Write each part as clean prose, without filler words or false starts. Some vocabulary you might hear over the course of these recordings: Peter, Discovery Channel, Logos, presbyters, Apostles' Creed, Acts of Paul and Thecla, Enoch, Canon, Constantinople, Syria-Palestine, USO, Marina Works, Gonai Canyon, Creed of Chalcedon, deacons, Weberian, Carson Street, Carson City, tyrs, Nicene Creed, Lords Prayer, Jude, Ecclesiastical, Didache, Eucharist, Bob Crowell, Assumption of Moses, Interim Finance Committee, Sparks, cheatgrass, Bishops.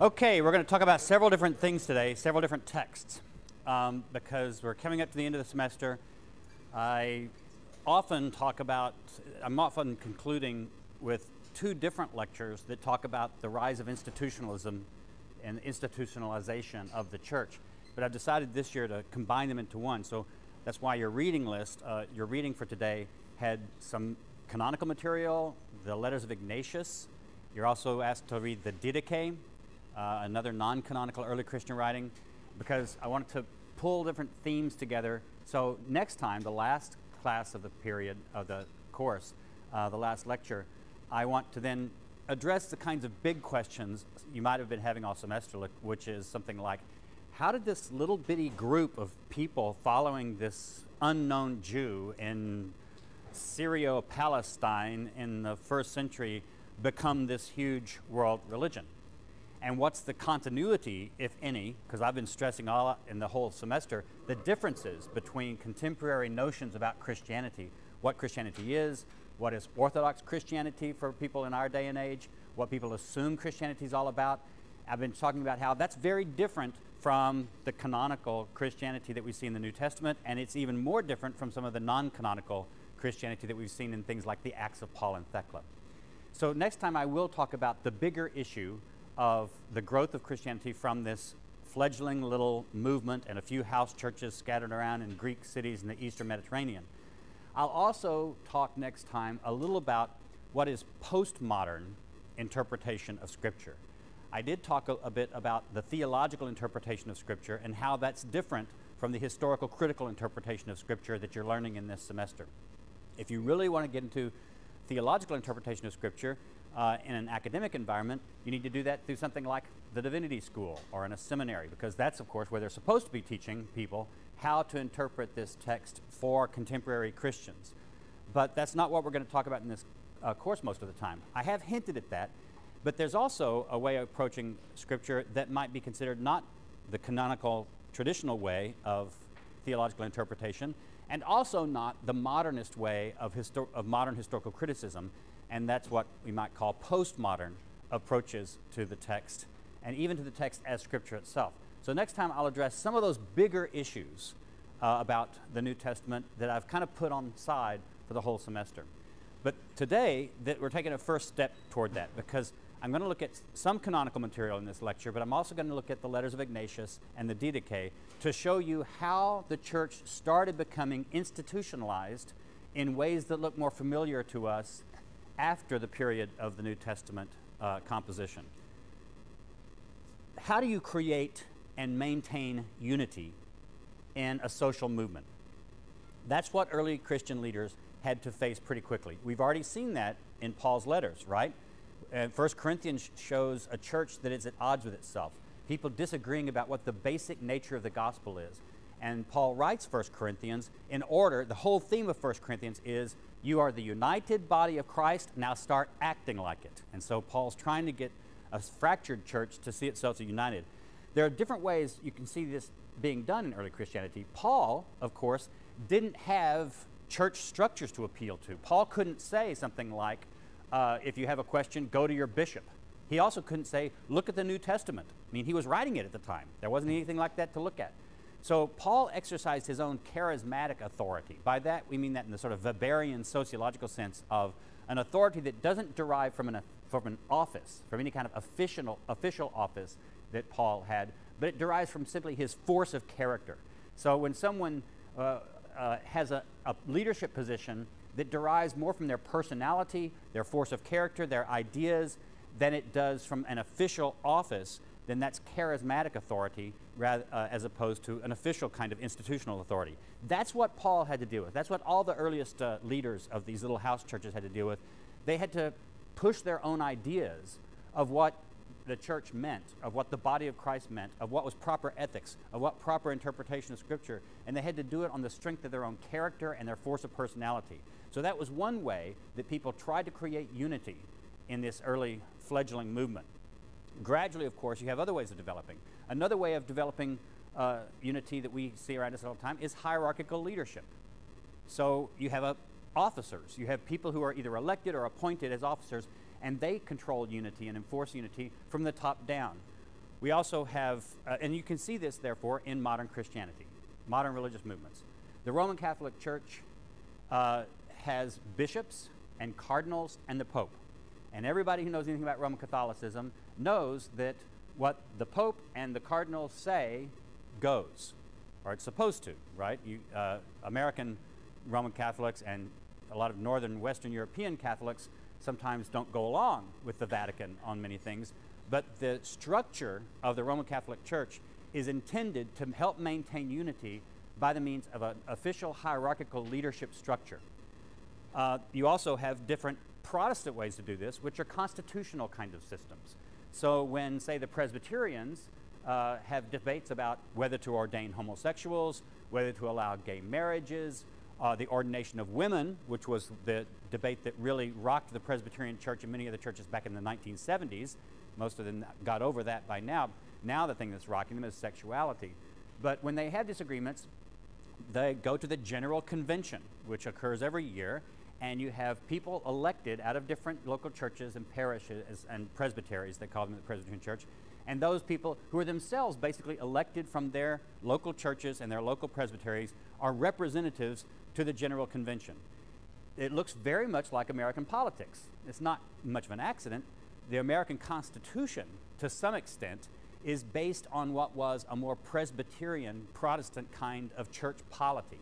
Okay, we're going to talk about several different things today, several different texts, because we're coming up to the end of the semester. I'm often concluding with two different lectures that talk about the rise of institutionalism and institutionalization of the church, but I've decided this year to combine them into one, so that's why your reading list, your reading for today had some canonical material, the letters of Ignatius. You're also asked to read the Didache, another non-canonical early Christian writing, because I wanted to pull different themes together. So next time, the last class of the period of the course, the last lecture, I want to then address the kinds of big questions you might have been having all semester, which is something like, how did this little bitty group of people following this unknown Jew in Syria-Palestine in the first century become this huge world religion? And what's the continuity, if any, because I've been stressing all in the whole semester, the differences between contemporary notions about Christianity, what Christianity is, what is Orthodox Christianity for people in our day and age, what people assume Christianity is all about. I've been talking about how that's very different from the canonical Christianity that we see in the New Testament, and it's even more different from some of the non-canonical Christianity that we've seen in things like the Acts of Paul and Thecla. So next time I will talk about the bigger issue of the growth of Christianity from this fledgling little movement and a few house churches scattered around in Greek cities in the Eastern Mediterranean. I'll also talk next time a little about what is postmodern interpretation of Scripture. I did talk a bit about the theological interpretation of Scripture and how that's different from the historical critical interpretation of Scripture that you're learning in this semester. If you really want to get into theological interpretation of Scripture in an academic environment, you need to do that through something like the Divinity School or in a seminary, because that's, of course, where they're supposed to be teaching people how to interpret this text for contemporary Christians. But that's not what we're going to talk about in this course most of the time. I have hinted at that, but there's also a way of approaching Scripture that might be considered not the canonical, traditional way of theological interpretation, and also not the modernist way of modern historical criticism, and that's what we might call postmodern approaches to the text, and even to the text as Scripture itself. So next time I'll address some of those bigger issues about the New Testament that I've kind of put on side for the whole semester. But today, we're taking a first step toward that, because I'm going to look at some canonical material in this lecture, but I'm also going to look at the letters of Ignatius and the Didache to show you how the church started becoming institutionalized in ways that look more familiar to us after the period of the New Testament composition. How do you create and maintain unity in a social movement? That's what early Christian leaders had to face pretty quickly. We've already seen that in Paul's letters, right? And 1 Corinthians shows a church that is at odds with itself, people disagreeing about what the basic nature of the gospel is. And Paul writes 1 Corinthians in order, the whole theme of 1 Corinthians is, you are the united body of Christ, now start acting like it. And so Paul's trying to get a fractured church to see itself as united. There are different ways you can see this being done in early Christianity. Paul, of course, didn't have church structures to appeal to. Paul couldn't say something like, if you have a question, go to your bishop. He also couldn't say, look at the New Testament. I mean, he was writing it at the time. There wasn't anything like that to look at. So Paul exercised his own charismatic authority. By that, we mean that in the sort of Weberian sociological sense of an authority that doesn't derive from an office, from any kind of official office that Paul had, but it derives from simply his force of character. So when someone has a leadership position that derives more from their personality, their force of character, their ideas, than it does from an official office, then that's charismatic authority rather, as opposed to an official kind of institutional authority. That's what Paul had to deal with. That's what all the earliest leaders of these little house churches had to deal with. They had to push their own ideas of what the church meant, of what the body of Christ meant, of what was proper ethics, of what proper interpretation of Scripture, and they had to do it on the strength of their own character and their force of personality. So that was one way that people tried to create unity in this early fledgling movement. Gradually, of course, you have other ways of developing. Another way of developing unity that we see around us all the time is hierarchical leadership. So you have officers. You have people who are either elected or appointed as officers, and they control unity and enforce unity from the top down. We also have, and you can see this, therefore, in modern Christianity, modern religious movements. The Roman Catholic Church has bishops and cardinals and the Pope. And everybody who knows anything about Roman Catholicism knows that what the Pope and the cardinals say goes, or it's supposed to, right? American Roman Catholics and a lot of northern Western European Catholics sometimes don't go along with the Vatican on many things, but the structure of the Roman Catholic Church is intended to help maintain unity by the means of an official hierarchical leadership structure. You also have different Protestant ways to do this, which are constitutional kind of systems. So when, say, the Presbyterians have debates about whether to ordain homosexuals, whether to allow gay marriages, the ordination of women, which was the debate that really rocked the Presbyterian Church and many other churches back in the 1970s. Most of them got over that by now. Now the thing that's rocking them is sexuality. But when they have disagreements, they go to the General Convention, which occurs every year, and you have people elected out of different local churches and parishes and presbyteries, they call them the Presbyterian Church, and those people who are themselves basically elected from their local churches and their local presbyteries are representatives to the General Convention. It looks very much like American politics. It's not much of an accident. The American Constitution, to some extent, is based on what was a more Presbyterian Protestant kind of church polity,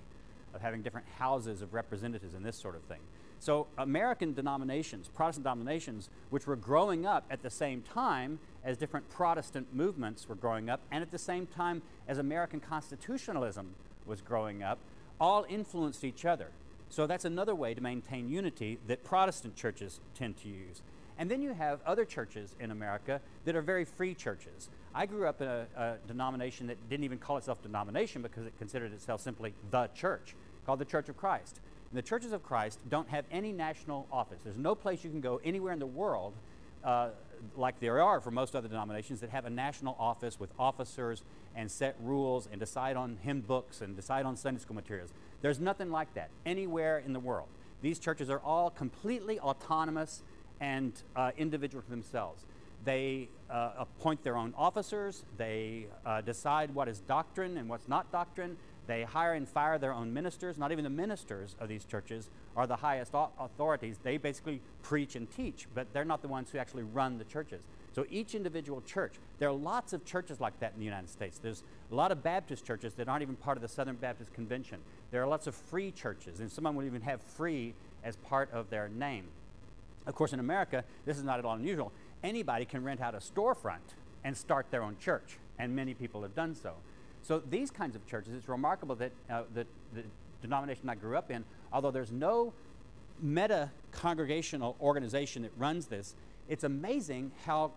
of having different houses of representatives and this sort of thing. So American denominations, Protestant denominations, which were growing up at the same time as different Protestant movements were growing up, and at the same time as American constitutionalism was growing up, all influenced each other. So that's another way to maintain unity that Protestant churches tend to use. And then you have other churches in America that are very free churches. I grew up in a denomination that didn't even call itself denomination because it considered itself simply the church, called the Church of Christ. And the Churches of Christ don't have any national office. There's no place you can go anywhere in the world like there are for most other denominations that have a national office with officers and set rules and decide on hymn books and decide on Sunday school materials. There's nothing like that anywhere in the world. These churches are all completely autonomous and individual to themselves. They appoint their own officers, they decide what is doctrine and what's not doctrine, they hire and fire their own ministers. Not even the ministers of these churches are the highest authorities. They basically preach and teach, but they're not the ones who actually run the churches. So each individual church, there are lots of churches like that in the United States. There's a lot of Baptist churches that aren't even part of the Southern Baptist Convention. There are lots of free churches, and some of them would even have free as part of their name. Of course, in America, this is not at all unusual. Anybody can rent out a storefront and start their own church, and many people have done so. So these kinds of churches, it's remarkable that the denomination I grew up in, although there's no meta-congregational organization that runs this, it's amazing how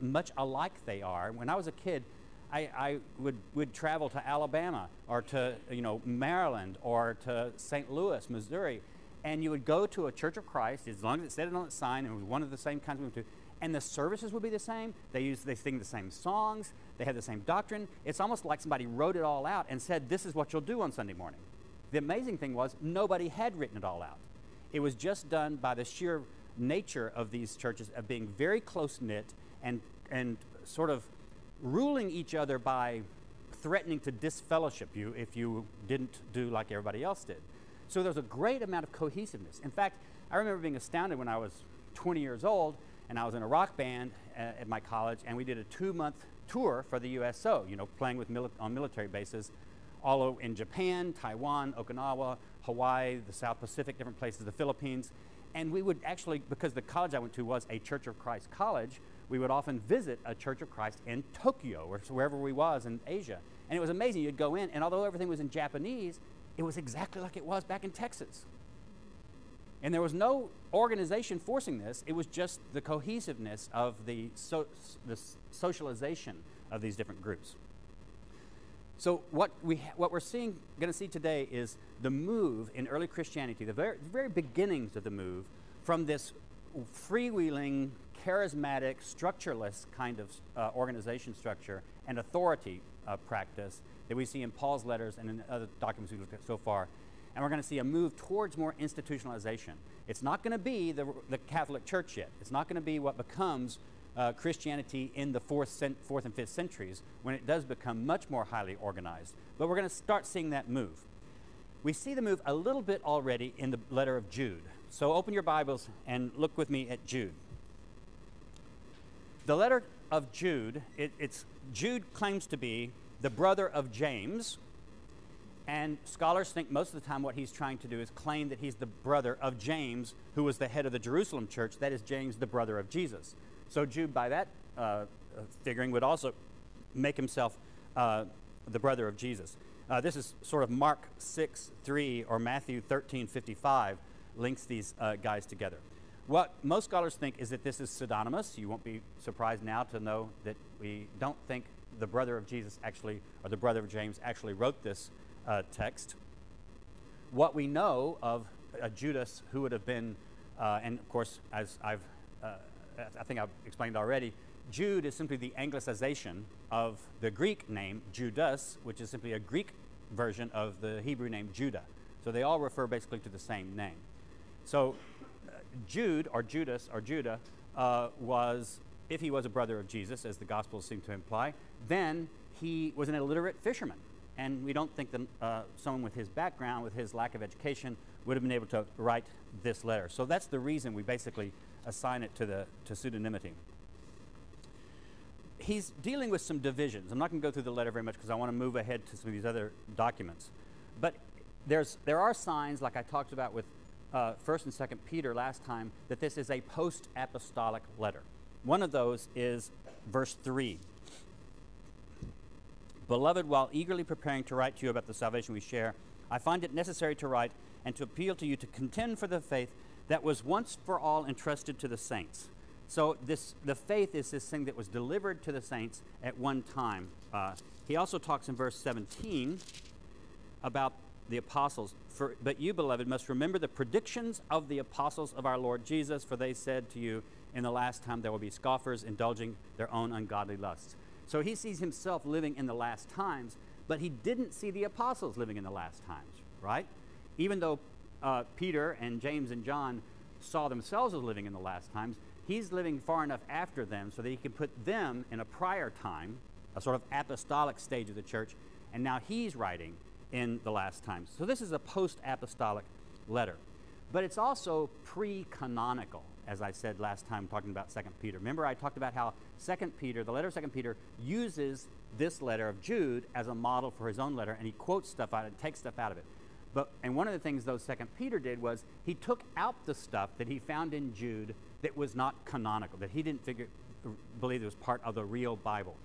much alike they are. When I was a kid, I would travel to Alabama or to Maryland or to St. Louis, Missouri, and you would go to a Church of Christ, as long as it said it on its sign, and it was one of the same kinds of movement, and the services would be the same. They sing the same songs. They had the same doctrine. It's almost like somebody wrote it all out and said, this is what you'll do on Sunday morning. The amazing thing was nobody had written it all out. It was just done by the sheer nature of these churches of being very close-knit and sort of ruling each other by threatening to disfellowship you if you didn't do like everybody else did. So there's a great amount of cohesiveness. In fact, I remember being astounded when I was 20 years old and I was in a rock band at my college, and we did a 2-month tour for the USO, playing with on military bases all over in Japan, Taiwan, Okinawa, Hawaii, the South Pacific, different places, the Philippines. And we would actually, because the college I went to was a Church of Christ college, we would often visit a Church of Christ in Tokyo or wherever we was in Asia. And it was amazing. You'd go in, and although everything was in Japanese, it was exactly like it was back in Texas. And there was no organization forcing this. It was just the cohesiveness of the socialization of these different groups. So what we're going to see today is the move in early Christianity, the very beginnings of the move from this freewheeling, charismatic, structureless kind of organization structure and authority practice that we see in Paul's letters and in other documents we've looked at so far. And we're going to see a move towards more institutionalization. It's not going to be the Catholic Church yet. It's not going to be what becomes Christianity in the fourth and fifth centuries, when it does become much more highly organized. But we're going to start seeing that move. We see the move a little bit already in the letter of Jude. So open your Bibles and look with me at Jude. The letter of Jude, Jude claims to be the brother of James, and scholars think most of the time what he's trying to do is claim that he's the brother of James, who was the head of the Jerusalem church. That is James, the brother of Jesus. So Jude, by that figuring, would also make himself the brother of Jesus. This is sort of Mark 6:3 or Matthew 13:55 links these guys together. What most scholars think is that this is pseudonymous. You won't be surprised now to know that we don't think the brother of Jesus actually, or the brother of James actually wrote this text. What we know of Judas, who would have been, and of course, as I think I've explained already, Jude is simply the anglicization of the Greek name Judas, which is simply a Greek version of the Hebrew name Judah. So they all refer basically to the same name. So Jude, or Judas, or Judah, was, if he was a brother of Jesus, as the Gospels seem to imply, then he was an illiterate fisherman. And we don't think that someone with his background, with his lack of education, would have been able to write this letter. So that's the reason we basically assign it to pseudonymity. He's dealing with some divisions. I'm not going to go through the letter very much because I want to move ahead to some of these other documents. But there are signs, like I talked about with 1st and 2nd Peter last time, that this is a post-apostolic letter. One of those is verse 3. Beloved, while eagerly preparing to write to you about the salvation we share, I find it necessary to write and to appeal to you to contend for the faith that was once for all entrusted to the saints. So the faith is this thing that was delivered to the saints at one time. He also talks in verse 17 about the apostles. But you, beloved, must remember the predictions of the apostles of our Lord Jesus, for they said to you, in the last time there will be scoffers indulging their own ungodly lusts. So he sees himself living in the last times, but he didn't see the apostles living in the last times, right? Even though Peter and James and John saw themselves as living in the last times, he's living far enough after them so that he can put them in a prior time, a sort of apostolic stage of the church, and now he's writing in the last times. So this is a post-apostolic letter. But it's also pre-canonical, as I said last time talking about 2 Peter. Remember I talked about how 2 Peter, the letter of 2 Peter, uses this letter of Jude as a model for his own letter, and he quotes stuff out and takes stuff out of it. And one of the things, though, 2 Peter did was he took out the stuff that he found in Jude that was not canonical, that he didn't believe it was part of the real Bible.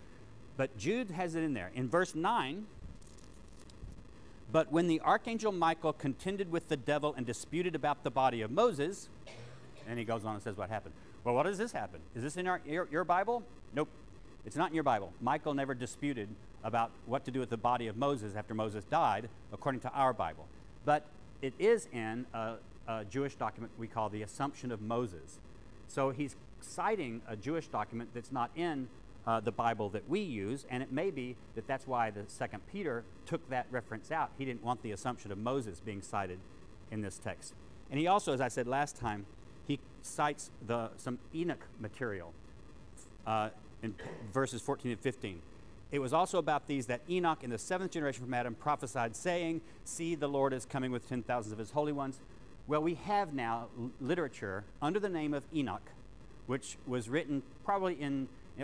But Jude has it in there. In verse 9, but when the archangel Michael contended with the devil and disputed about the body of Moses, and he goes on and says what happened. Well, what does this happen? Is this in your Bible? Nope. It's not in your Bible. Michael never disputed about what to do with the body of Moses after Moses died, according to our Bible. But it is in a Jewish document we call the Assumption of Moses. So he's citing a Jewish document that's not in the Bible that we use, and it may be that that's why the 2nd Peter took that reference out. He didn't want the Assumption of Moses being cited in this text. And he also, as I said last time, he cites some Enoch material in verses 14 and 15. It was also about these that Enoch in the 7th generation from Adam prophesied, saying, see, the Lord is coming with 10,000 of his holy ones. Well, we have now literature under the name of Enoch, which was written probably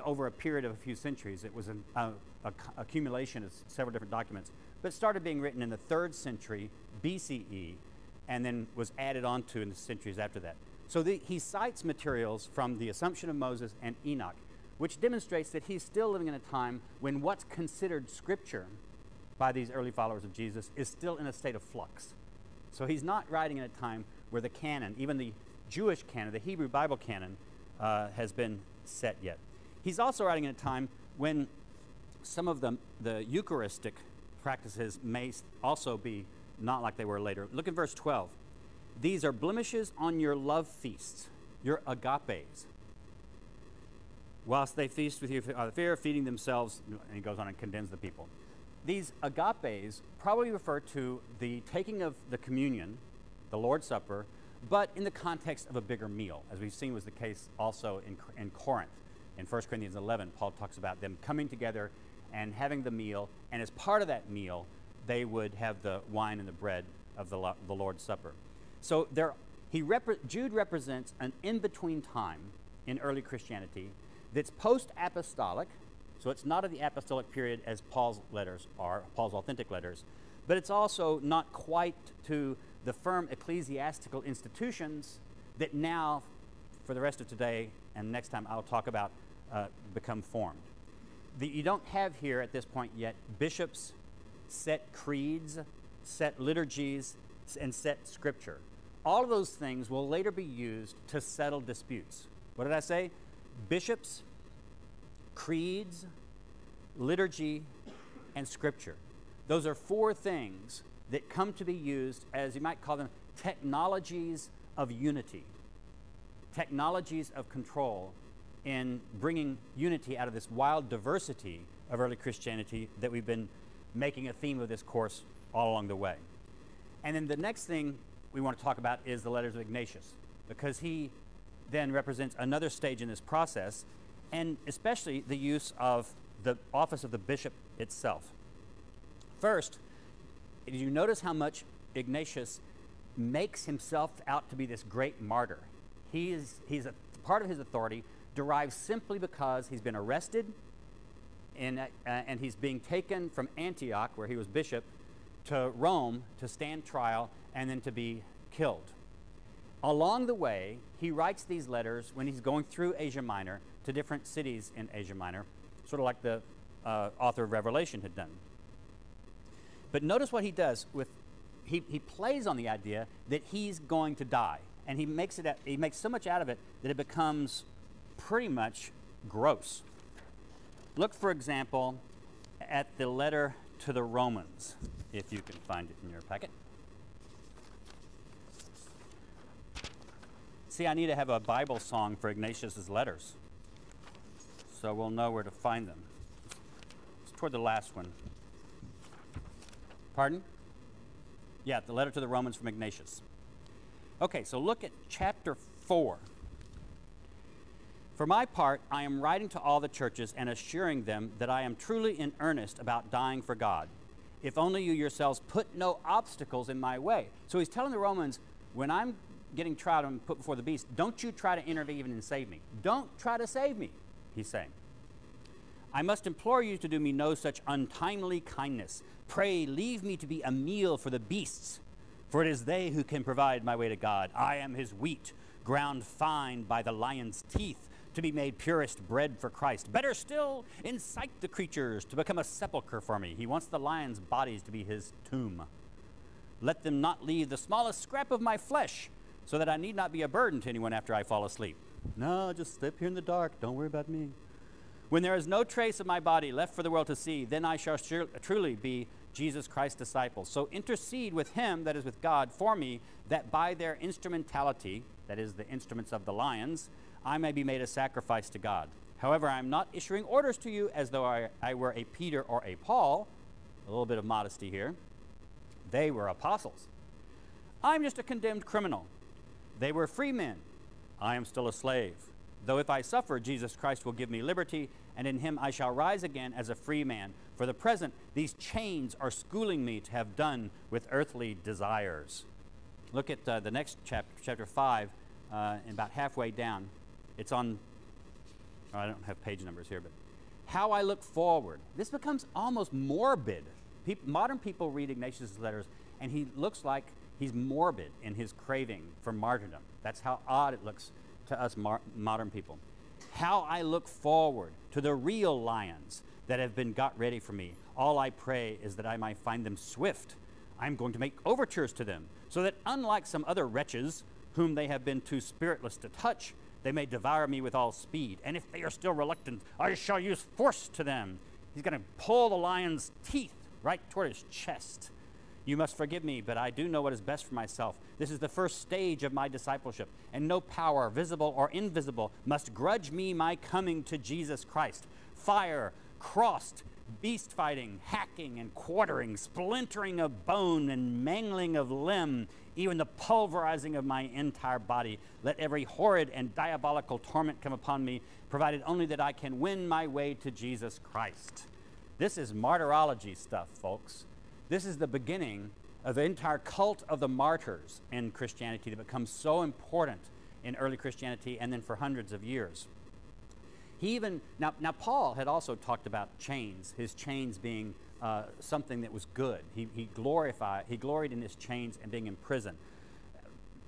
over a period of a few centuries. It was an accumulation of several different documents, but started being written in the 3rd century BCE and then was added on to in the centuries after that. So he cites materials from the Assumption of Moses and Enoch, which demonstrates that he's still living in a time when what's considered Scripture by these early followers of Jesus is still in a state of flux. So he's not writing in a time where the canon, even the Jewish canon, the Hebrew Bible canon, has been set yet. He's also writing in a time when some of the Eucharistic practices may also be not like they were later. Look at verse 12. These are blemishes on your love feasts, your agapes, whilst they feast with you out of fear, feeding themselves, and he goes on and condemns the people. These agapes probably refer to the taking of the communion, the Lord's Supper, but in the context of a bigger meal, as we've seen was the case also in Corinth. in 1 Corinthians 11, Paul talks about them coming together and having the meal, and as part of that meal, they would have the wine and the bread of the Lord's Supper. So there, Jude represents an in-between time in early Christianity that's post-apostolic, so it's not of the apostolic period as Paul's letters are, Paul's authentic letters, but it's also not quite to the firm ecclesiastical institutions that now, for the rest of today and next time I'll talk about, become formed. You don't have here at this point yet bishops, set creeds, set liturgies, and set scripture. All of those things will later be used to settle disputes. What did I say? Bishops, creeds, liturgy, and scripture. Those are four things that come to be used as, you might call them, technologies of unity, technologies of control in bringing unity out of this wild diversity of early Christianity that we've been making a theme of this course all along the way. And then the next thing we want to talk about is the letters of Ignatius, because he then represents another stage in this process, and especially the use of the office of the bishop itself. First, did you notice how much Ignatius makes himself out to be this great martyr? He's part of his authority derives simply because he's been arrested and he's being taken from Antioch, where he was bishop, to Rome to stand trial and then to be killed. Along the way, he writes these letters when he's going through Asia Minor to different cities in Asia Minor, sort of like the author of Revelation had done. But notice what he does with, he plays on the idea that he's going to die, and he makes so much out of it that it becomes pretty much gross. Look, for example, at the letter to the Romans, if you can find it in your packet. See, I need to have a Bible song for Ignatius's letters, so we'll know where to find them. It's toward the last one. Pardon? Yeah, the letter to the Romans from Ignatius. Okay, so look at chapter 4. For my part, I am writing to all the churches and assuring them that I am truly in earnest about dying for God, if only you yourselves put no obstacles in my way. So he's telling the Romans, when I'm getting tried and put before the beast, don't you try to intervene and save me. Don't try to save me, he's saying. I must implore you to do me no such untimely kindness. Pray, leave me to be a meal for the beasts, for it is they who can provide my way to God. I am his wheat, ground fine by the lion's teeth, to be made purest bread for Christ. Better still, incite the creatures to become a sepulcher for me. He wants the lions' bodies to be his tomb. Let them not leave the smallest scrap of my flesh, so that I need not be a burden to anyone after I fall asleep. No, just sleep here in the dark. Don't worry about me. When there is no trace of my body left for the world to see, then I shall truly be Jesus Christ's disciple. So intercede with him, that is with God, for me, that by their instrumentality, that is the instruments of the lions, I may be made a sacrifice to God. However, I am not issuing orders to you as though I were a Peter or a Paul. A little bit of modesty here. They were apostles. I'm just a condemned criminal. They were free men. I am still a slave. Though if I suffer, Jesus Christ will give me liberty, and in him I shall rise again as a free man. For the present, these chains are schooling me to have done with earthly desires. Look at the next chapter, chapter 5, and about halfway down. It's on, oh, I don't have page numbers here, but how I look forward. This becomes almost morbid. Modern people read Ignatius' letters, and he looks like he's morbid in his craving for martyrdom. That's how odd it looks to us modern people. How I look forward to the real lions that have been got ready for me. All I pray is that I might find them swift. I'm going to make overtures to them, so that unlike some other wretches, whom they have been too spiritless to touch, they may devour me with all speed, and if they are still reluctant, I shall use force to them. He's going to pull the lion's teeth right toward his chest. You must forgive me, but I do know what is best for myself. This is the first stage of my discipleship, and no power, visible or invisible, must grudge me my coming to Jesus Christ. Fire, crossed, beast fighting, hacking and quartering, splintering of bone and mangling of limb, even the pulverizing of my entire body. Let every horrid and diabolical torment come upon me, provided only that I can win my way to Jesus Christ. This is martyrology stuff, folks. This is the beginning of the entire cult of the martyrs in Christianity that becomes so important in early Christianity and then for hundreds of years. He even, now Paul had also talked about chains, his chains being something that was good. He gloried in his chains and being in prison.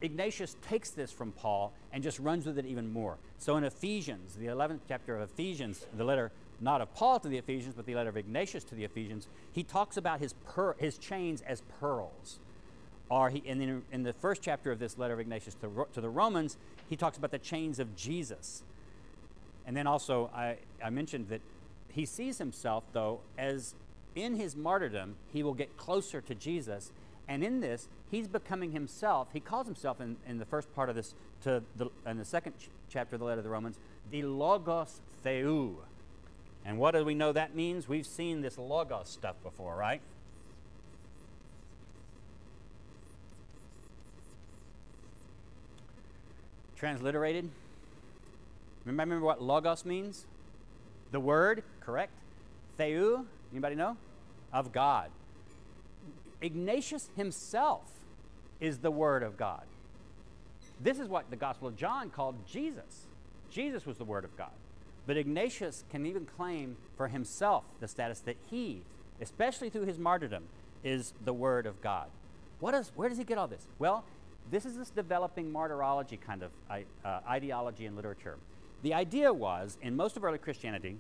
Ignatius takes this from Paul and just runs with it even more. So in Ephesians, the 11th chapter of Ephesians, the letter not of Paul to the Ephesians, but the letter of Ignatius to the Ephesians, he talks about his chains as pearls. Or in the first chapter of this letter of Ignatius to the Romans, he talks about the chains of Jesus. And then also, I mentioned that he sees himself, though, as in his martyrdom, he will get closer to Jesus. And in this, he's becoming himself. He calls himself in the first part of this, in the second chapter of the letter to the Romans, the Logos Theou. And what do we know that means? We've seen this Logos stuff before, right? Transliterated. Remember what Logos means? The word, correct? Theou, anybody know? Of God. Ignatius himself is the Word of God. This is what the Gospel of John called Jesus. Jesus was the Word of God. But Ignatius can even claim for himself the status that he, especially through his martyrdom, is the Word of God. Where does he get all this? Well, this is this developing martyrology kind of ideology in literature. The idea was, in most of early Christianity,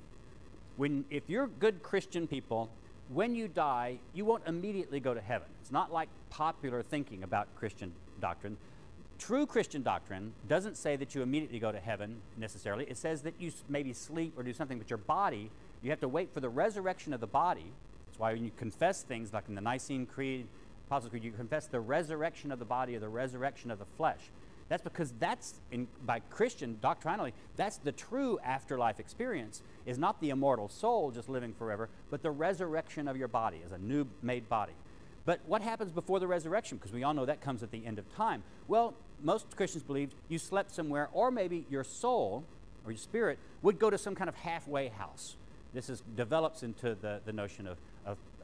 if you're good Christian people, when you die, you won't immediately go to heaven. It's not like popular thinking about Christian doctrine. True Christian doctrine doesn't say that you immediately go to heaven, necessarily. It says that you maybe sleep or do something, but your body, you have to wait for the resurrection of the body. That's why when you confess things like in the Nicene Creed, Apostles' Creed, you confess the resurrection of the body or the resurrection of the flesh. That's because by Christian doctrinally, that's the true afterlife experience, is not the immortal soul just living forever, but the resurrection of your body as a new made body. But what happens before the resurrection? Because we all know that comes at the end of time. Well, most Christians believed you slept somewhere, or maybe your soul or your spirit would go to some kind of halfway house. This develops into the notion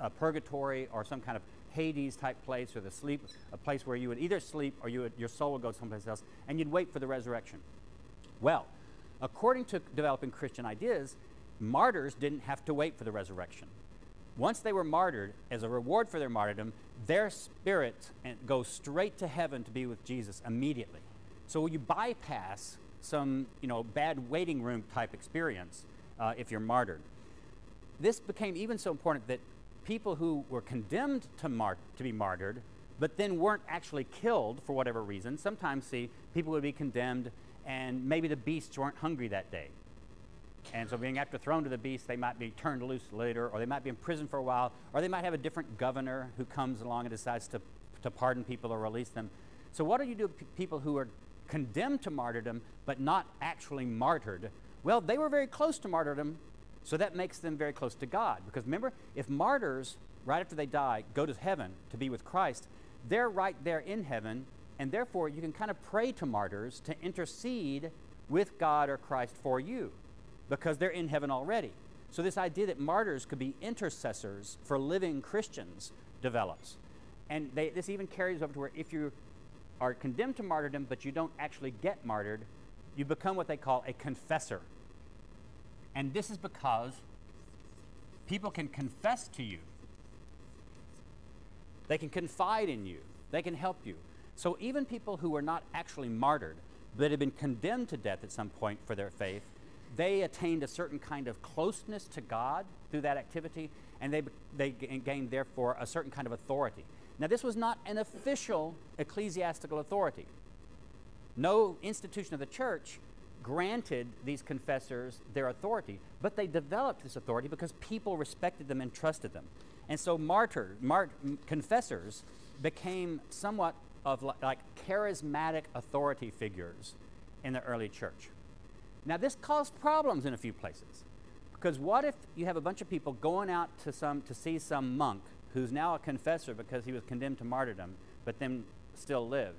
of purgatory or some kind of Hades-type place, or the sleep, a place where you would either sleep or your soul would go someplace else, and you'd wait for the resurrection. Well, according to developing Christian ideas, martyrs didn't have to wait for the resurrection. Once they were martyred, as a reward for their martyrdom, their spirit goes straight to heaven to be with Jesus immediately. So you bypass some bad waiting room type experience if you're martyred. This became even so important that people who were condemned to be martyred, but then weren't actually killed for whatever reason. Sometimes, see, people would be condemned, and maybe the beasts weren't hungry that day. And so being after thrown to the beast, they might be turned loose later, or they might be in prison for a while, or they might have a different governor who comes along and decides to pardon people or release them. So what do you do with people who are condemned to martyrdom, but not actually martyred? Well, they were very close to martyrdom, so that makes them very close to God. Because remember, if martyrs, right after they die, go to heaven to be with Christ, they're right there in heaven, and therefore you can kind of pray to martyrs to intercede with God or Christ for you, because they're in heaven already. So this idea that martyrs could be intercessors for living Christians develops. And this even carries over to where if you are condemned to martyrdom, but you don't actually get martyred, you become what they call a confessor. And this is because people can confess to you. They can confide in you. They can help you. So even people who were not actually martyred, but had been condemned to death at some point for their faith, they attained a certain kind of closeness to God through that activity, and they gained, therefore, a certain kind of authority. Now, this was not an official ecclesiastical authority. No institution of the church granted these confessors their authority, but they developed this authority because people respected them and trusted them. And so confessors became somewhat of like charismatic authority figures in the early church. Now, this caused problems in a few places, because what if you have a bunch of people going out to see some monk who's now a confessor because he was condemned to martyrdom, but then still lived.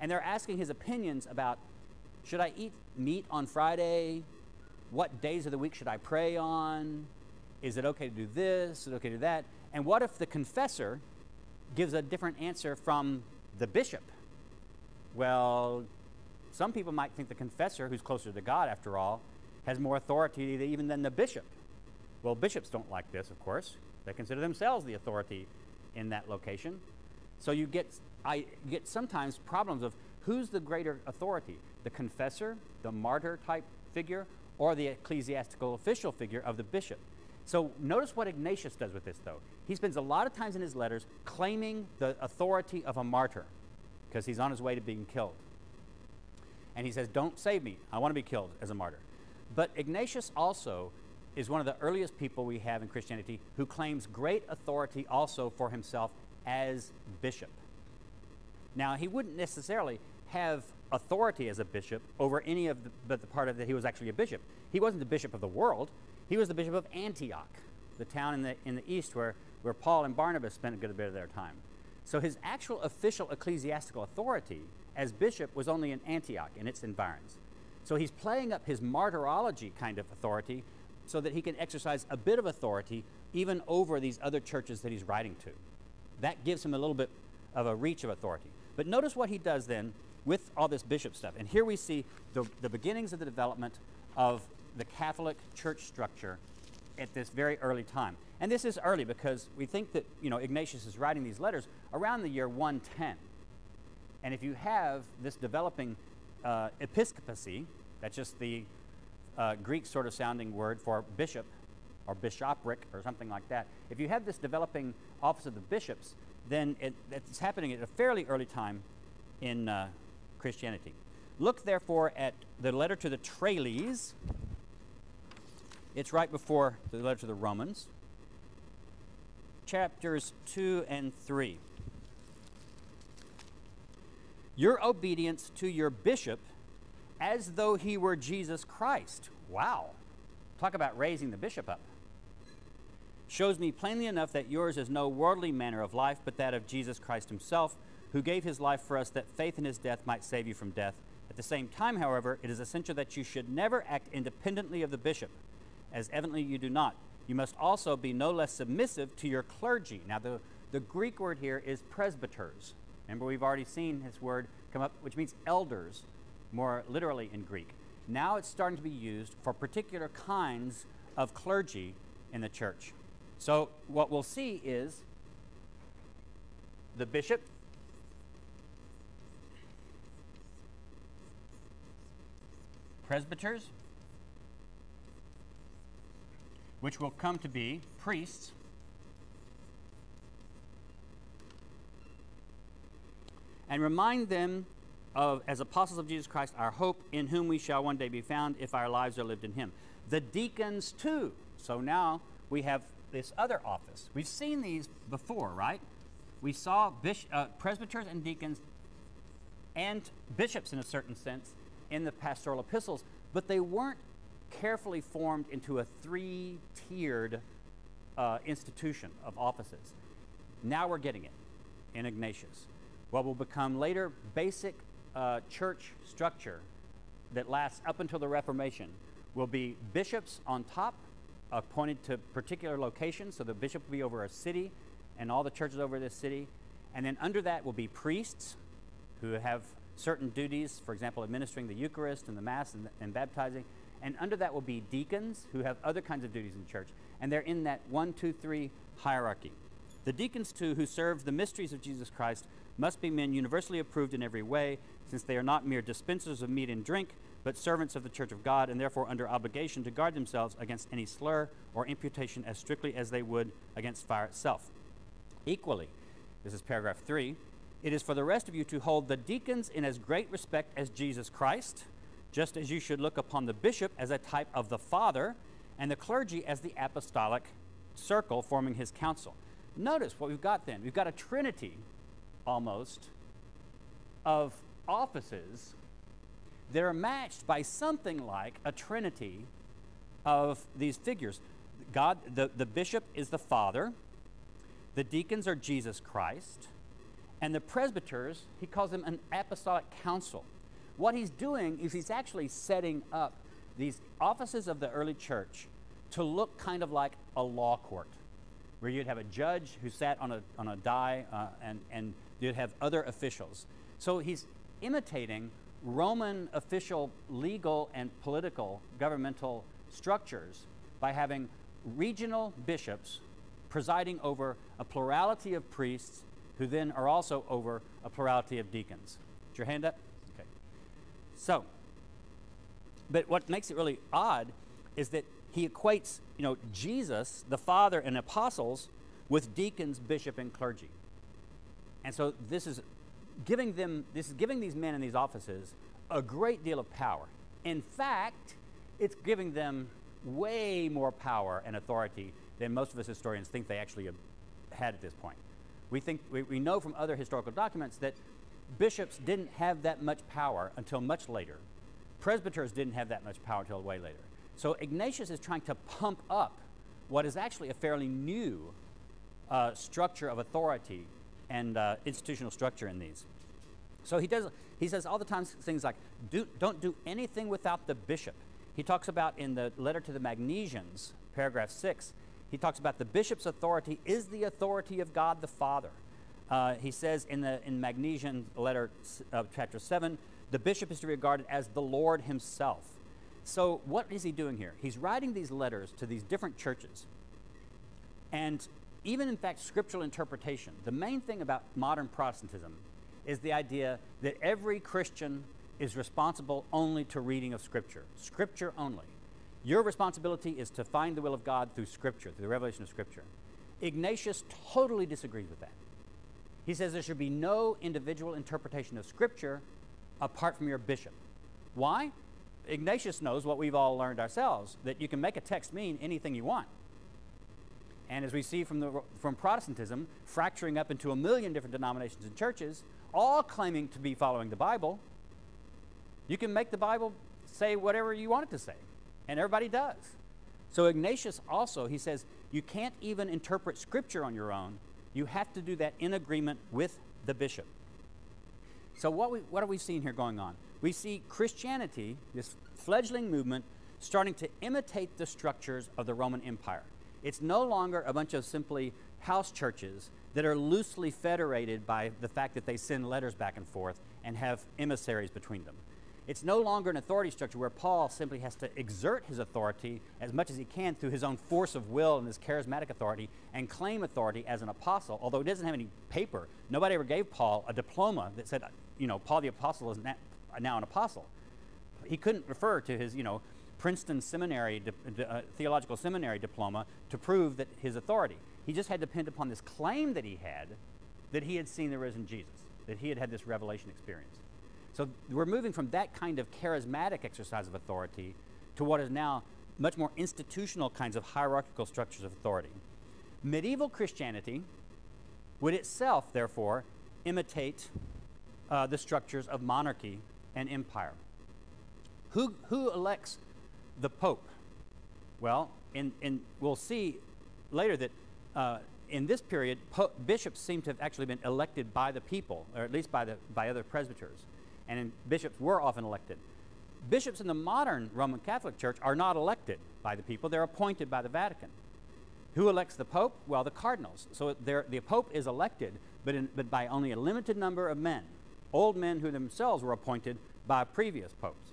And they're asking his opinions about, should I eat meat on Friday? What days of the week should I pray on? Is it okay to do this? Is it okay to do that? And what if the confessor gives a different answer from the bishop? Well, some people might think the confessor, who's closer to God after all, has more authority even than the bishop. Well, bishops don't like this, of course. They consider themselves the authority in that location. So you get sometimes problems of who's the greater authority, the confessor, the martyr-type figure, or the ecclesiastical official figure of the bishop. So notice what Ignatius does with this, though. He spends a lot of times in his letters claiming the authority of a martyr because he's on his way to being killed. And he says, don't save me. I want to be killed as a martyr. But Ignatius also is one of the earliest people we have in Christianity who claims great authority also for himself as bishop. Now, he wouldn't necessarily have authority as a bishop over any of the, but the part of that he was actually a bishop. He wasn't the bishop of the world. He was the bishop of Antioch, the town in the east where Paul and Barnabas spent a good bit of their time. So his actual official ecclesiastical authority as bishop was only in Antioch and its environs. So he's playing up his martyrology kind of authority so that he can exercise a bit of authority even over these other churches that he's writing to. That gives him a little bit of a reach of authority. But notice what he does then with all this bishop stuff. And here we see the beginnings of the development of the Catholic church structure at this very early time. And this is early because we think that, you know, Ignatius is writing these letters around the year 110. And if you have this developing episcopacy, that's just the Greek sort of sounding word for bishop or bishopric or something like that. If you have this developing office of the bishops, then it's happening at a fairly early time in Christianity. Look, therefore, at the letter to the Tralles. It's right before the letter to the Romans, chapters 2 and 3. Your obedience to your bishop as though he were Jesus Christ. Wow. Talk about raising the bishop up. Shows me plainly enough that yours is no worldly manner of life, but that of Jesus Christ himself, who gave his life for us that faith in his death might save you from death. At the same time, however, it is essential that you should never act independently of the bishop, as evidently you do not. You must also be no less submissive to your clergy. Now, the Greek word here is presbyters. Remember, we've already seen this word come up, which means elders, more literally in Greek. Now it's starting to be used for particular kinds of clergy in the church. So what we'll see is the bishop presbyters, which will come to be priests, and remind them of, as apostles of Jesus Christ, our hope, in whom we shall one day be found if our lives are lived in him. The deacons too. So now we have this other office. We've seen these before, right? We saw presbyters and deacons and bishops in a certain sense in the pastoral epistles, but they weren't carefully formed into a three-tiered institution of offices. Now we're getting it in Ignatius. What will become later basic church structure that lasts up until the Reformation will be bishops on top, appointed to particular locations, so the bishop will be over a city and all the churches over this city, and then under that will be priests who have certain duties, for example, administering the Eucharist and the Mass and baptizing. And under that will be deacons who have other kinds of duties in church. And they're in that 1, 2, 3 hierarchy. The deacons, too, who serve the mysteries of Jesus Christ must be men universally approved in every way, since they are not mere dispensers of meat and drink, but servants of the Church of God, and therefore under obligation to guard themselves against any slur or imputation as strictly as they would against fire itself. Equally, this is paragraph 3, it is for the rest of you to hold the deacons in as great respect as Jesus Christ, just as you should look upon the bishop as a type of the father and the clergy as the apostolic circle forming his council. Notice what we've got then. We've got a trinity, almost, of offices that are matched by something like a trinity of these figures. God, the bishop is the father, the deacons are Jesus Christ, And the presbyters, he calls them an apostolic council. What he's doing is he's actually setting up these offices of the early church to look kind of like a law court, where you'd have a judge who sat on a die and you'd have other officials. So he's imitating Roman official legal and political governmental structures by having regional bishops presiding over a plurality of priests who then are also over a plurality of deacons. Is your hand up? Okay. So, but what makes it really odd is that he equates, you know, Jesus, the Father, and apostles with deacons, bishop, and clergy. And so this is giving these men in these offices a great deal of power. In fact, it's giving them way more power and authority than most of us historians think they actually had at this point. We know from other historical documents that bishops didn't have that much power until much later. Presbyters didn't have that much power until way later. So Ignatius is trying to pump up what is actually a fairly new structure of authority and institutional structure in these. So he says all the time things like, don't do anything without the bishop. He talks about in the letter to the Magnesians, paragraph 6, he talks about the bishop's authority is the authority of God the Father. He says in Magnesian letter, chapter 7, the bishop is to be regarded as the Lord himself. So what is he doing here? He's writing these letters to these different churches. And even, in fact, scriptural interpretation. The main thing about modern Protestantism is the idea that every Christian is responsible only to reading of Scripture. Scripture only. Your responsibility is to find the will of God through Scripture, through the revelation of Scripture. Ignatius totally disagrees with that. He says there should be no individual interpretation of Scripture apart from your bishop. Why? Ignatius knows what we've all learned ourselves, that you can make a text mean anything you want. And as we see from Protestantism, fracturing up into a million different denominations and churches, all claiming to be following the Bible, you can make the Bible say whatever you want it to say. And everybody does. So Ignatius also, he says, you can't even interpret Scripture on your own. You have to do that in agreement with the bishop. So what are we seeing here going on? We see Christianity, this fledgling movement, starting to imitate the structures of the Roman Empire. It's no longer a bunch of simply house churches that are loosely federated by the fact that they send letters back and forth and have emissaries between them. It's no longer an authority structure where Paul simply has to exert his authority as much as he can through his own force of will and his charismatic authority and claim authority as an apostle, although he doesn't have any paper. Nobody ever gave Paul a diploma that said, you know, Paul the apostle is now an apostle. He couldn't refer to his, you know, Princeton seminary, theological seminary diploma to prove that his authority. He just had to depend upon this claim that he had seen the risen Jesus, that he had had this revelation experience. So we're moving from that kind of charismatic exercise of authority to what is now much more institutional kinds of hierarchical structures of authority. Medieval Christianity would itself, therefore, imitate the structures of monarchy and empire. Who elects the Pope? Well, we'll see later that in this period, bishops seem to have actually been elected by the people, or at least by other presbyters. And bishops were often elected. Bishops in the modern Roman Catholic Church are not elected by the people. They're appointed by the Vatican. Who elects the Pope? Well, the cardinals. So the Pope is elected, but by only a limited number of men, old men who themselves were appointed by previous popes.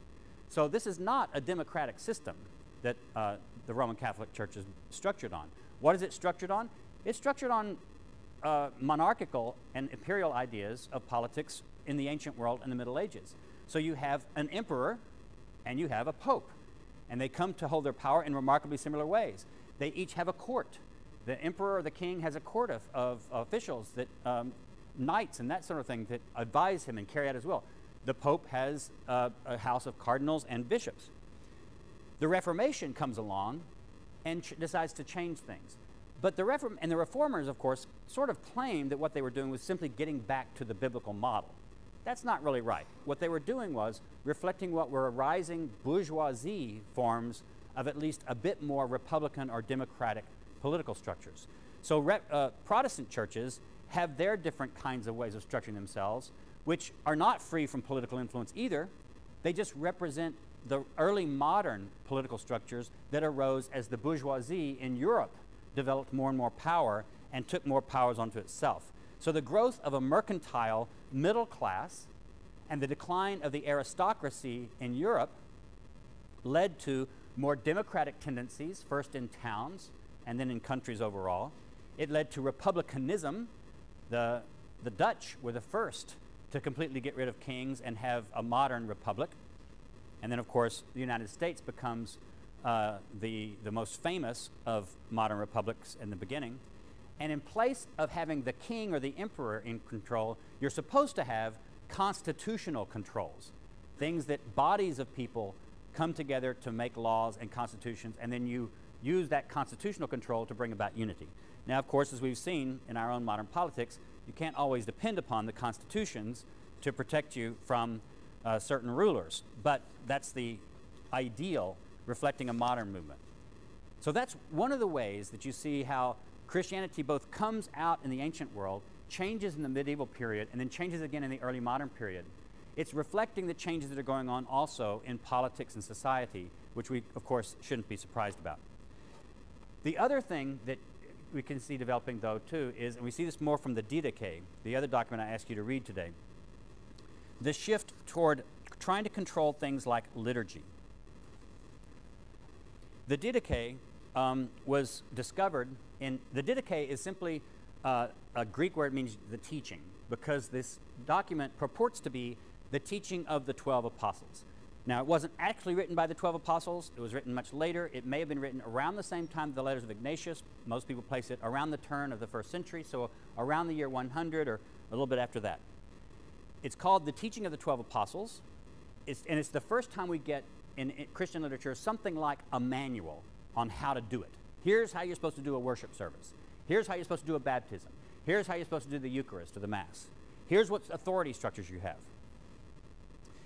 So this is not a democratic system that the Roman Catholic Church is structured on. What is it structured on? It's structured on monarchical and imperial ideas of politics in the ancient world in the Middle Ages. So you have an emperor and you have a pope, and they come to hold their power in remarkably similar ways. They each have a court. The emperor or the king has a court of officials, that knights and that sort of thing, that advise him and carry out his will. The pope has a house of cardinals and bishops. The Reformation comes along and decides to change things. But the reformers, of course, sort of claimed that what they were doing was simply getting back to the biblical model. That's not really right. What they were doing was reflecting what were arising bourgeoisie forms of at least a bit more republican or democratic political structures. So Protestant churches have their different kinds of ways of structuring themselves, which are not free from political influence either. They just represent the early modern political structures that arose as the bourgeoisie in Europe developed more and more power and took more powers onto itself. So the growth of a mercantile middle class and the decline of the aristocracy in Europe led to more democratic tendencies, first in towns and then in countries overall. It led to republicanism. The Dutch were the first to completely get rid of kings and have a modern republic. And then, of course, the United States becomes the most famous of modern republics in the beginning. And in place of having the king or the emperor in control, you're supposed to have constitutional controls, things that bodies of people come together to make laws and constitutions, and then you use that constitutional control to bring about unity. Now, of course, as we've seen in our own modern politics, you can't always depend upon the constitutions to protect you from certain rulers, but that's the ideal reflecting a modern movement. So that's one of the ways that you see how Christianity both comes out in the ancient world, changes in the medieval period, and then changes again in the early modern period. It's reflecting the changes that are going on also in politics and society, which we, of course, shouldn't be surprised about. The other thing that we can see developing, though, too, is, and we see this more from the Didache, the other document I asked you to read today, the shift toward trying to control things like liturgy. The Didache was discovered in, the Didache is simply a Greek word, means the teaching, because this document purports to be the teaching of the 12 apostles. Now, it wasn't actually written by the 12 apostles. It was written much later. It may have been written around the same time the letters of Ignatius. Most people place it around the turn of the first century, so around the year 100 or a little bit after that. It's called the teaching of the 12 apostles, and it's the first time we get in Christian literature something like a manual on how to do it. Here's how you're supposed to do a worship service. Here's how you're supposed to do a baptism. Here's how you're supposed to do the Eucharist or the Mass. Here's what authority structures you have.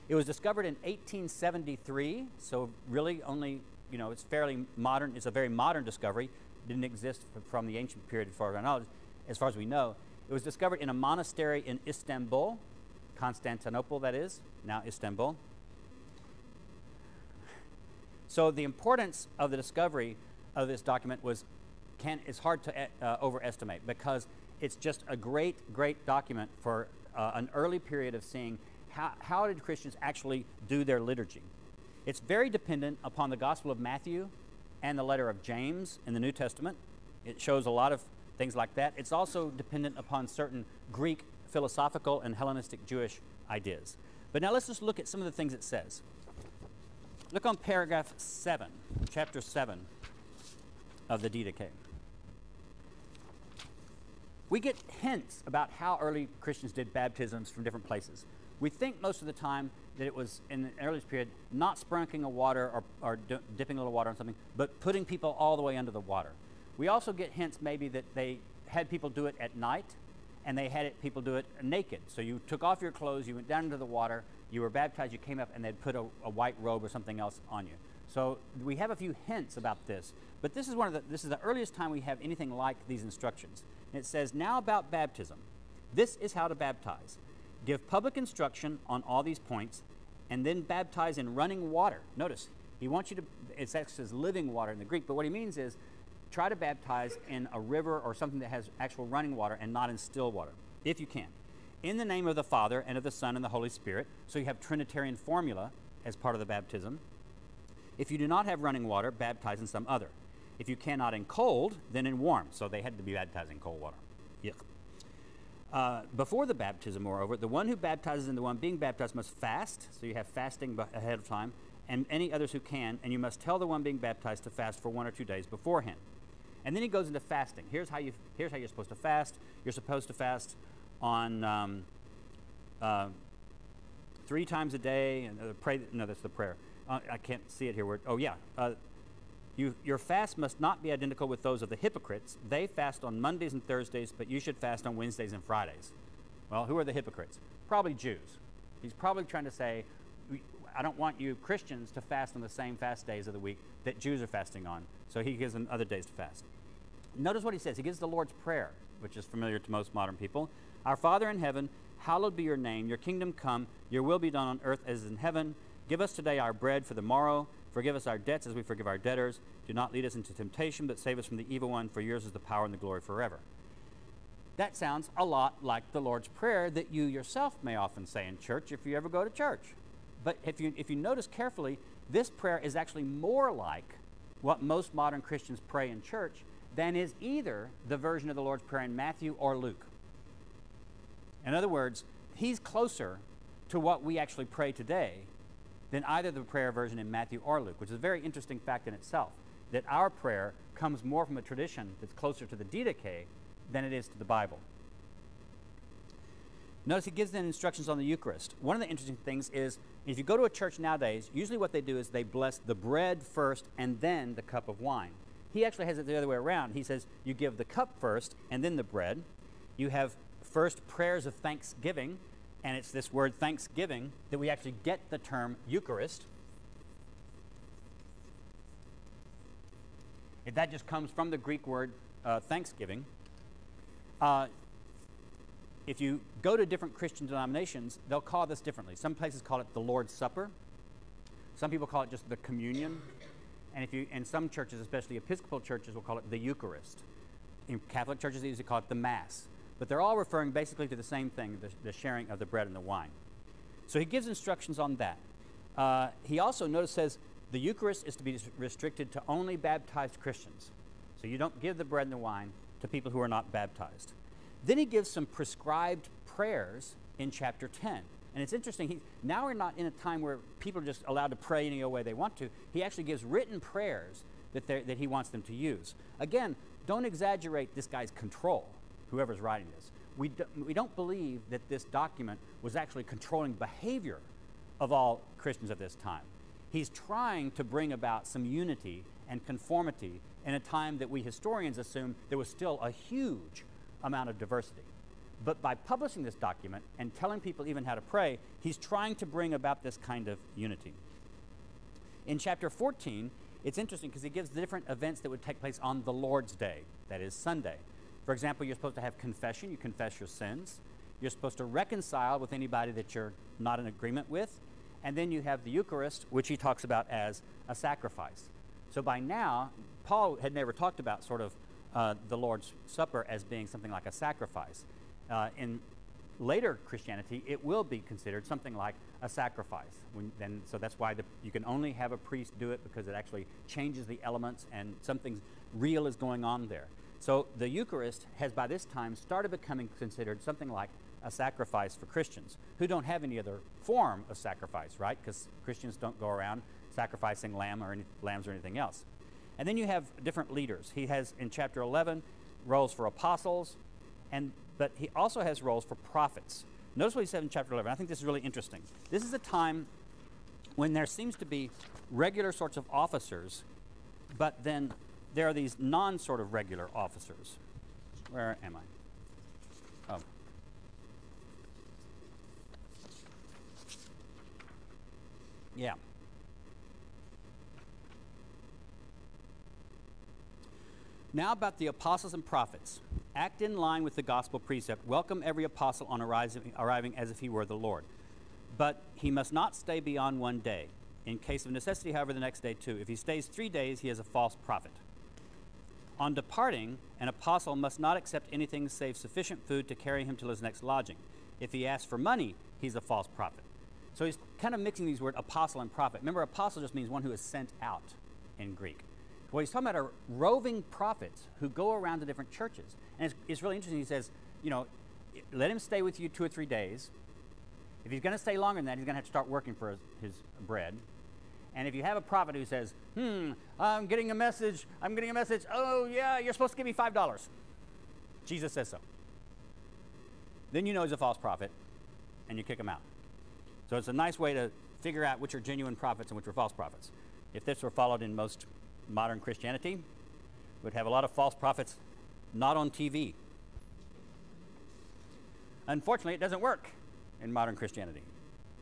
It was discovered in 1873, so really only, you know, it's fairly modern. It's a very modern discovery. It didn't exist from the ancient period as far as our knowledge, as far as we know. It was discovered in a monastery in Istanbul, Constantinople, that is, now Istanbul. So the importance of the discovery of this document was, it's hard to overestimate, because it's just a great, great document for an early period of seeing how did Christians actually do their liturgy. It's very dependent upon the Gospel of Matthew and the letter of James in the New Testament. It shows a lot of things like that. It's also dependent upon certain Greek philosophical and Hellenistic Jewish ideas. But now let's just look at some of the things it says. Look on paragraph 7, chapter 7 of the Didache. We get hints about how early Christians did baptisms from different places. We think most of the time that it was, in the earliest period, not sprinkling a water or dipping a little water on something, but putting people all the way under the water. We also get hints maybe that they had people do it at night, and they had people do it naked. So you took off your clothes, you went down into the water, you were baptized, you came up, and they'd put a white robe or something else on you. So we have a few hints about this, but this is this is the earliest time we have anything like these instructions. And it says, now about baptism. This is how to baptize. Give public instruction on all these points, and then baptize in running water. Notice, he wants you to, it actually says living water in the Greek, but what he means is try to baptize in a river or something that has actual running water and not in still water, if you can. In the name of the Father, and of the Son, and the Holy Spirit. So you have Trinitarian formula as part of the baptism. If you do not have running water, baptize in some other. If you cannot in cold, then in warm. So they had to be baptized in cold water. Yuck. Before the baptism, moreover, the one who baptizes and the one being baptized must fast. So you have fasting ahead of time, and any others who can. And you must tell the one being baptized to fast for 1 or 2 days beforehand. And then he goes into fasting. Here's how you're supposed to fast. You're supposed to fast on 3 times a day. And pray. No, that's the prayer. I can't see it here. Oh, yeah. Your fast must not be identical with those of the hypocrites. They fast on Mondays and Thursdays, but you should fast on Wednesdays and Fridays. Well, who are the hypocrites? Probably Jews. He's probably trying to say, I don't want you Christians to fast on the same fast days of the week that Jews are fasting on. So he gives them other days to fast. Notice what he says. He gives the Lord's Prayer, which is familiar to most modern people. Our Father in heaven, hallowed be your name. Your kingdom come, your will be done on earth as in heaven. Give us today our bread for the morrow. Forgive us our debts as we forgive our debtors. Do not lead us into temptation, but save us from the evil one, for yours is the power and the glory forever. That sounds a lot like the Lord's Prayer that you yourself may often say in church if you ever go to church. But if you notice carefully, this prayer is actually more like what most modern Christians pray in church than is either the version of the Lord's Prayer in Matthew or Luke. In other words, he's closer to what we actually pray today than either the prayer version in Matthew or Luke, which is a very interesting fact in itself, that our prayer comes more from a tradition that's closer to the Didache than it is to the Bible. Notice he gives them instructions on the Eucharist. One of the interesting things is, if you go to a church nowadays, usually what they do is they bless the bread first and then the cup of wine. He actually has it the other way around. He says, you give the cup first and then the bread. You have first prayers of thanksgiving, and it's this word thanksgiving that we actually get the term Eucharist. That just comes from the Greek word thanksgiving. If you go to different Christian denominations, they'll call this differently. Some places call it the Lord's Supper. Some people call it just the communion. And some churches, especially Episcopal churches, will call it the Eucharist. In Catholic churches, they usually call it the Mass. But they're all referring basically to the same thing, the sharing of the bread and the wine. So he gives instructions on that. He also, notice, says the Eucharist is to be restricted to only baptized Christians. So you don't give the bread and the wine to people who are not baptized. Then he gives some prescribed prayers in chapter 10. And it's interesting, now we're not in a time where people are just allowed to pray any way they want to. He actually gives written prayers that he wants them to use. Again, don't exaggerate this guy's control, whoever's writing this. We don't believe that this document was actually controlling behavior of all Christians of this time. He's trying to bring about some unity and conformity in a time that we historians assume there was still a huge amount of diversity. But by publishing this document and telling people even how to pray, he's trying to bring about this kind of unity. In chapter 14, it's interesting because he gives the different events that would take place on the Lord's Day, that is Sunday. For example, you're supposed to have confession, you confess your sins. You're supposed to reconcile with anybody that you're not in agreement with. And then you have the Eucharist, which he talks about as a sacrifice. So by now, Paul had never talked about sort of the Lord's Supper as being something like a sacrifice. In later Christianity, it will be considered something like a sacrifice. So that's why you can only have a priest do it, because it actually changes the elements and something real is going on there. So the Eucharist has by this time started becoming considered something like a sacrifice for Christians who don't have any other form of sacrifice, right? Because Christians don't go around sacrificing lambs or anything else. And then you have different leaders. He has, in chapter 11, roles for apostles, but he also has roles for prophets. Notice what he said in chapter 11. I think this is really interesting. This is a time when there seems to be regular sorts of officers, but then there are these non-sort of regular officers. Where am I? Oh. Yeah. Now about the apostles and prophets. Act in line with the gospel precept. Welcome every apostle on arriving as if he were the Lord. But he must not stay beyond one day. In case of necessity, however, the next day too. If he stays 3 days, he is a false prophet. On departing, an apostle must not accept anything save sufficient food to carry him till his next lodging. If he asks for money, he's a false prophet. So he's kind of mixing these words, apostle and prophet. Remember, apostle just means one who is sent out in Greek. What he's talking about are roving prophets who go around to different churches. And it's really interesting. He says, you know, let him stay with you 2 or 3 days. If he's going to stay longer than that, he's going to have to start working for his bread. And if you have a prophet who says, I'm getting a message, oh yeah, you're supposed to give me $5. Jesus says so. Then you know he's a false prophet, and you kick him out. So it's a nice way to figure out which are genuine prophets and which are false prophets. If this were followed in most modern Christianity, would have a lot of false prophets not on TV. Unfortunately, it doesn't work in modern Christianity.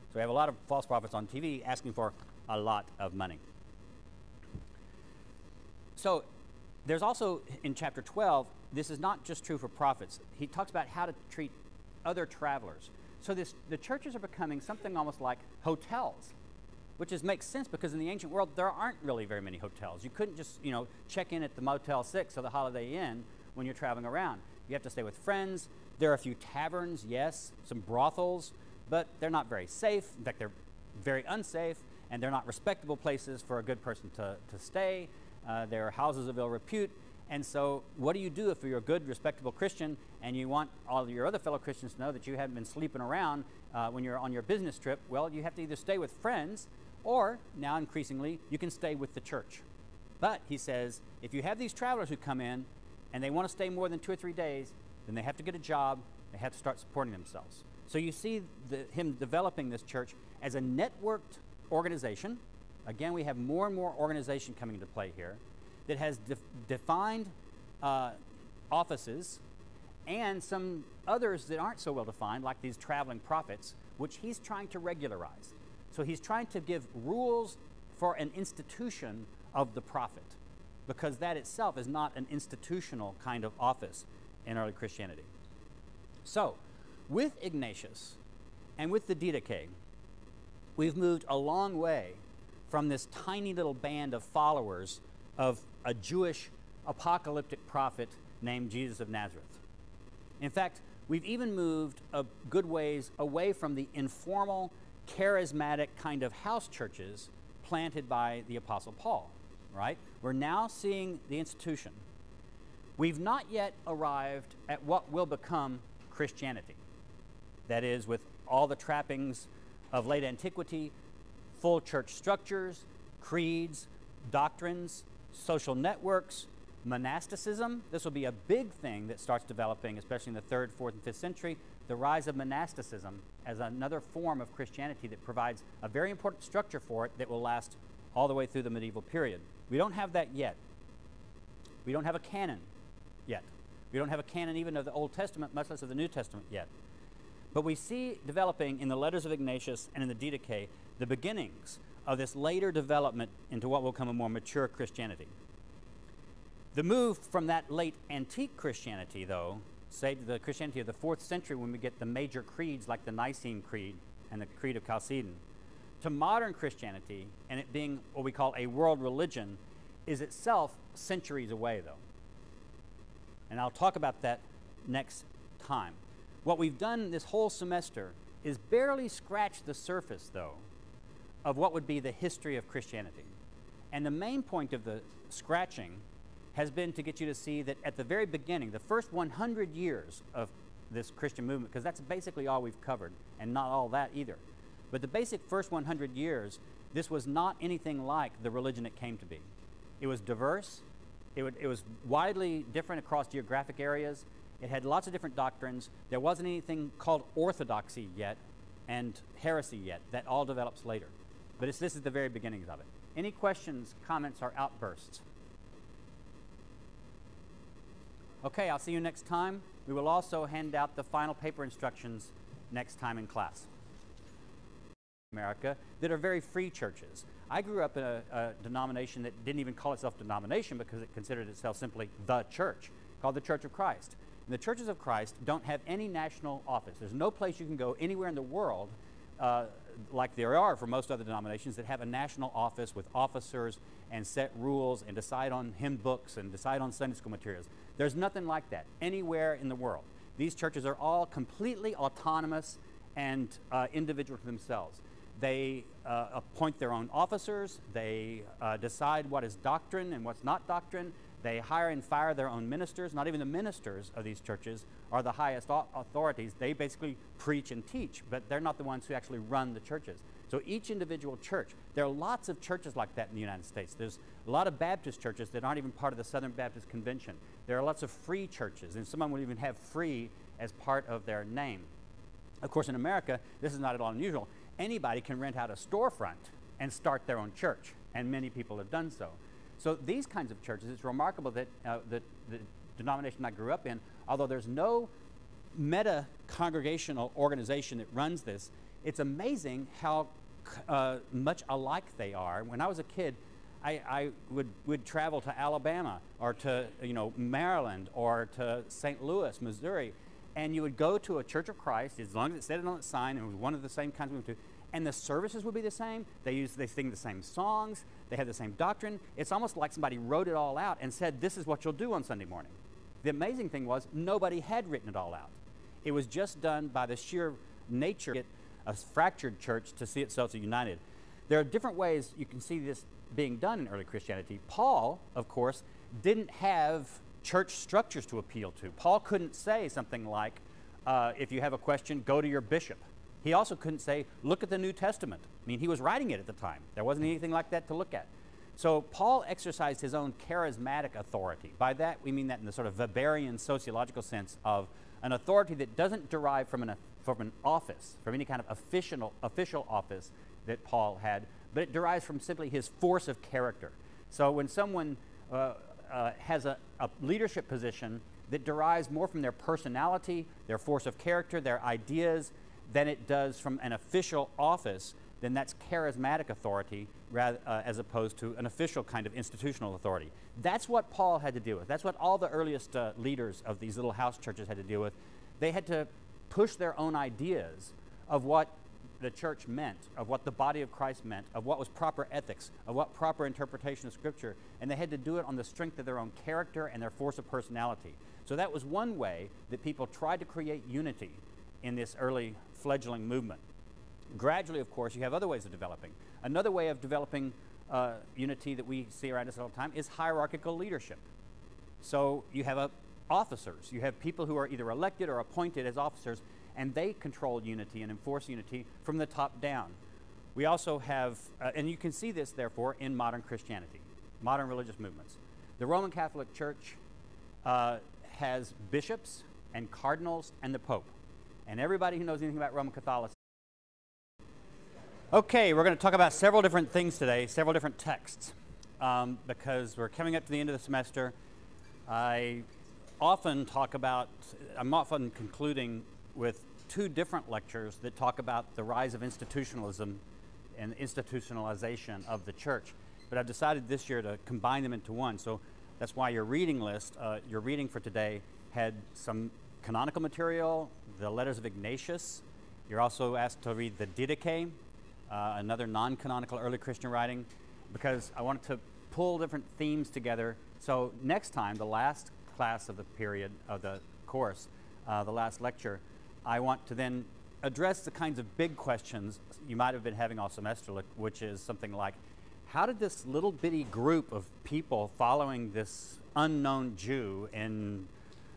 So we have a lot of false prophets on TV asking for a lot of money. So There's also, in chapter 12, this is not just true for prophets. He talks about how to treat other travelers. So the churches are becoming something almost like hotels, which makes sense because in the ancient world, there aren't really very many hotels. You couldn't just, check in at the Motel 6 or the Holiday Inn when you're traveling around. You have to stay with friends. There are a few taverns, yes, some brothels, but they're not very safe. In fact, they're very unsafe, and they're not respectable places for a good person to stay. There are houses of ill repute, and so what do you do if you're a good, respectable Christian and you want all your other fellow Christians to know that you haven't been sleeping around when you're on your business trip? Well, you have to either stay with friends or, now increasingly, you can stay with the church. But, he says, if you have these travelers who come in and they want to stay more than 2 or 3 days, then they have to get a job, they have to start supporting themselves. So you see him developing this church as a networked organization. Again, we have more and more organization coming into play here that has defined offices and some others that aren't so well defined, like these traveling prophets, which he's trying to regularize. So he's trying to give rules for an institution of the prophet, because that itself is not an institutional kind of office in early Christianity. So with Ignatius and with the Didache, we've moved a long way from this tiny little band of followers of a Jewish apocalyptic prophet named Jesus of Nazareth. In fact, we've even moved a good ways away from the informal, charismatic kind of house churches planted by the Apostle Paul, right? We're now seeing the institution. We've not yet arrived at what will become Christianity. That is, with all the trappings of late antiquity, full church structures, creeds, doctrines, social networks, monasticism. This will be a big thing that starts developing, especially in the 3rd, 4th, and 5th century, the rise of monasticism as another form of Christianity that provides a very important structure for it that will last all the way through the medieval period. We don't have that yet. We don't have a canon yet. We don't have a canon even of the Old Testament, much less of the New Testament yet. But we see developing in the letters of Ignatius and in the Didache the beginnings of this later development into what will become a more mature Christianity. The move from that late antique Christianity, though, say to the Christianity of the 4th century when we get the major creeds like the Nicene Creed and the Creed of Chalcedon, to modern Christianity and it being what we call a world religion is itself centuries away, though. And I'll talk about that next time. What we've done this whole semester is barely scratch the surface, though, of what would be the history of Christianity. And the main point of the scratching has been to get you to see that at the very beginning, the first 100 years of this Christian movement, because that's basically all we've covered, and not all that either. But the basic first 100 years, this was not anything like the religion it came to be. It was diverse. It was widely different across geographic areas. It had lots of different doctrines. There wasn't anything called orthodoxy yet and heresy yet. That all develops later. But this is the very beginnings of it. Any questions, comments, or outbursts? Okay, I'll see you next time. We will also hand out the final paper instructions next time in class. America, that are very free churches. I grew up in a denomination that didn't even call itself denomination because it considered itself simply the church, called the Church of Christ. And the Churches of Christ don't have any national office. There's no place you can go anywhere in the world like there are for most other denominations that have a national office with officers and set rules and decide on hymn books and decide on Sunday school materials. There's nothing like that anywhere in the world. These churches are all completely autonomous and individual to themselves. They appoint their own officers. They decide what is doctrine and what's not doctrine. They hire and fire their own ministers. Not even the ministers of these churches are the highest authorities. They basically preach and teach, but they're not the ones who actually run the churches. So each individual church, there are lots of churches like that in the United States. There's a lot of Baptist churches that aren't even part of the Southern Baptist Convention. There are lots of free churches, and some of them would even have free as part of their name. Of course, in America, this is not at all unusual. Anybody can rent out a storefront and start their own church, and many people have done so. So these kinds of churches, it's remarkable that the denomination I grew up in, although there's no meta-congregational organization that runs this, it's amazing how much alike they are. When I was a kid, I would travel to Alabama or to, you know, Maryland or to St. Louis, Missouri, and you would go to a Church of Christ, as long as it said it on its sign and it was one of the same kinds of things, and the services would be the same. They sing the same songs. They have the same doctrine. It's almost like somebody wrote it all out and said, this is what you'll do on Sunday morning. The amazing thing was nobody had written it all out. It was just done by the sheer nature of a fractured church to see itself as united. There are different ways you can see this being done in early Christianity. Paul, of course, didn't have church structures to appeal to. Paul couldn't say something like, if you have a question, go to your bishop. He also couldn't say, look at the New Testament. I mean, he was writing it at the time. There wasn't anything like that to look at. So Paul exercised his own charismatic authority. By that, we mean that in the sort of Weberian sociological sense of an authority that doesn't derive from an office, from any kind of official office that Paul had, but it derives from simply his force of character. So when someone has a leadership position that derives more from their personality, their force of character, their ideas, than it does from an official office, then that's charismatic authority rather, as opposed to an official kind of institutional authority. That's what Paul had to deal with. That's what all the earliest leaders of these little house churches had to deal with. They had to push their own ideas of what the church meant, of what the body of Christ meant, of what was proper ethics, of what proper interpretation of Scripture, and they had to do it on the strength of their own character and their force of personality. So that was one way that people tried to create unity in this early fledgling movement. Gradually, of course, you have other ways of developing. Another way of developing unity that we see around us all the time is hierarchical leadership. So you have officers. You have people who are either elected or appointed as officers, and they control unity and enforce unity from the top down. We also have, and you can see this, therefore, in modern Christianity, modern religious movements. The Roman Catholic Church has bishops and cardinals and the Pope. And everybody who knows anything about Roman Catholicism. Okay, we're going to talk about several different things today, several different texts, because we're coming up to the end of the semester. I'm often concluding with two different lectures that talk about the rise of institutionalism and institutionalization of the church. But I've decided this year to combine them into one. So that's why your reading list, your reading for today, had some canonical material, the letters of Ignatius. You're also asked to read the Didache, another non-canonical early Christian writing, because I wanted to pull different themes together. So next time, the last class of the period of the course, the last lecture, I want to then address the kinds of big questions you might have been having all semester, which is something like, how did this little bitty group of people following this unknown Jew in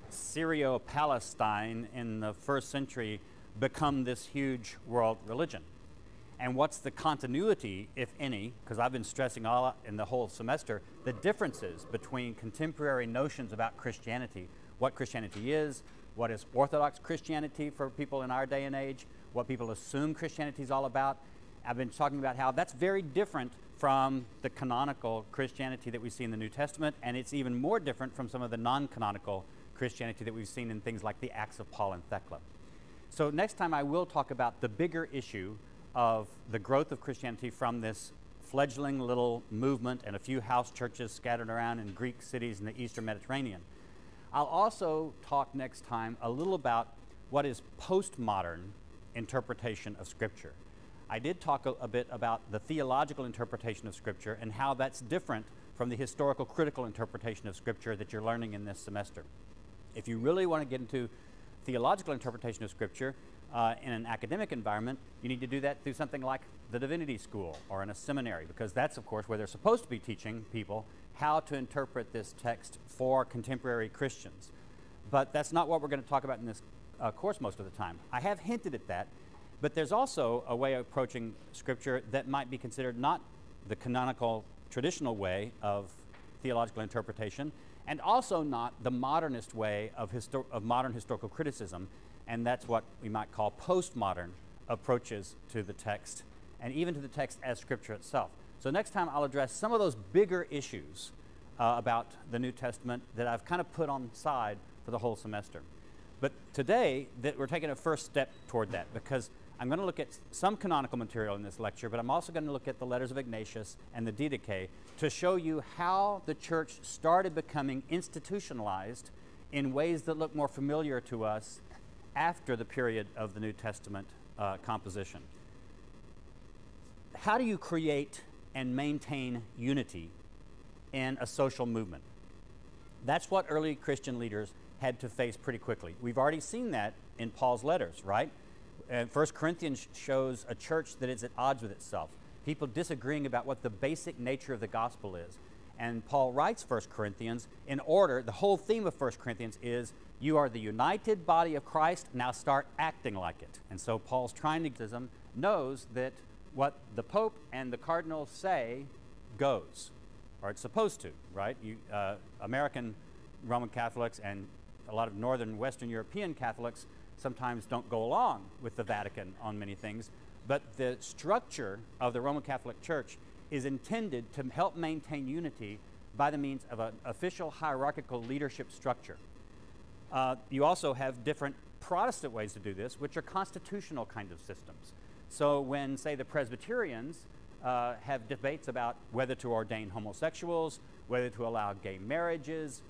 Syria-Palestine in the first century become this huge world religion? And what's the continuity, if any, because I've been stressing all in the whole semester, the differences between contemporary notions about Christianity, what Christianity is, what is Orthodox Christianity for people in our day and age, what people assume Christianity is all about. I've been talking about how that's very different from the canonical Christianity that we see in the New Testament, and it's even more different from some of the non-canonical Christianity that we've seen in things like the Acts of Paul and Thecla. So next time I will talk about the bigger issue of the growth of Christianity from this fledgling little movement and a few house churches scattered around in Greek cities in the Eastern Mediterranean. I'll also talk next time a little about what is postmodern interpretation of Scripture. I did talk a bit about the theological interpretation of Scripture and how that's different from the historical critical interpretation of Scripture that you're learning in this semester. If you really want to get into theological interpretation of Scripture in an academic environment, you need to do that through something like the Divinity School or in a seminary, because that's, of course, where they're supposed to be teaching people how to interpret this text for contemporary Christians. But that's not what we're going to talk about in this course most of the time. I have hinted at that, but there's also a way of approaching Scripture that might be considered not the canonical, traditional way of theological interpretation, and also not the modernist way of modern historical criticism, and that's what we might call postmodern approaches to the text, and even to the text as Scripture itself. So next time I'll address some of those bigger issues about the New Testament that I've kind of put on the side for the whole semester. But today, we're taking a first step toward that, because I'm going to look at some canonical material in this lecture, but I'm also going to look at the letters of Ignatius and the Didache to show you how the church started becoming institutionalized in ways that look more familiar to us after the period of the New Testament composition. How do you create and maintain unity in a social movement? That's what early Christian leaders had to face pretty quickly. We've already seen that in Paul's letters, right? 1 Corinthians shows a church that is at odds with itself, people disagreeing about what the basic nature of the gospel is. And Paul writes 1 Corinthians in order, the whole theme of 1 Corinthians is, you are the united body of Christ, now start acting like it. And so Paul's Trinitarianism knows that what the Pope and the Cardinal say goes, or it's supposed to, right? American Roman Catholics and a lot of Northern Western European Catholics sometimes don't go along with the Vatican on many things, but the structure of the Roman Catholic Church is intended to help maintain unity by the means of an official hierarchical leadership structure. You also have different Protestant ways to do this, which are constitutional kind of systems. So when, say, the Presbyterians have debates about whether to ordain homosexuals, whether to allow gay marriages,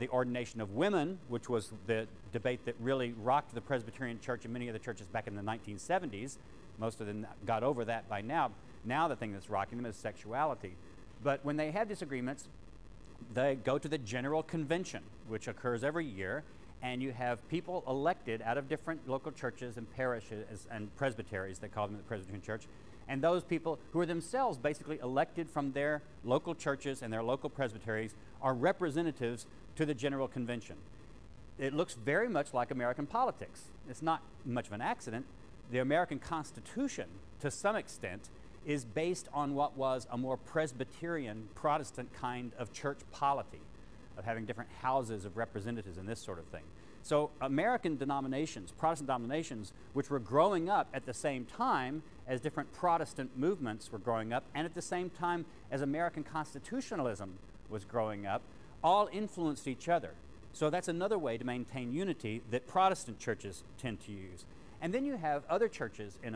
the ordination of women, which was the debate that really rocked the Presbyterian Church and many other churches back in the 1970s. Most of them got over that by now. Now the thing that's rocking them is sexuality. But when they have disagreements, they go to the General Convention, which occurs every year, and you have people elected out of different local churches and parishes and presbyteries, they call them the Presbyterian Church, and those people who are themselves basically elected from their local churches and their local presbyteries are representatives to the General Convention. It looks very much like American politics. It's not much of an accident. The American Constitution, to some extent, is based on what was a more Presbyterian Protestant kind of church polity, of having different houses of representatives and this sort of thing. So American denominations, Protestant denominations, which were growing up at the same time as different Protestant movements were growing up and at the same time as American constitutionalism was growing up, all influenced each other. So that's another way to maintain unity that Protestant churches tend to use. And then you have other churches in America